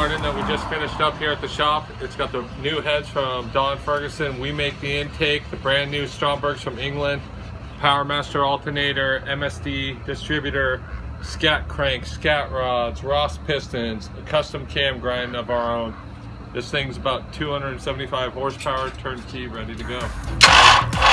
garden that we just finished up here at the shop. It's got the new heads from Don Ferguson. We make the intake, the brand new Strombergs from England, PowerMaster alternator, MSD distributor, Scat cranks, Scat rods, Ross pistons, a custom cam grind of our own. This thing's about 275 horsepower, turnkey, ready to go.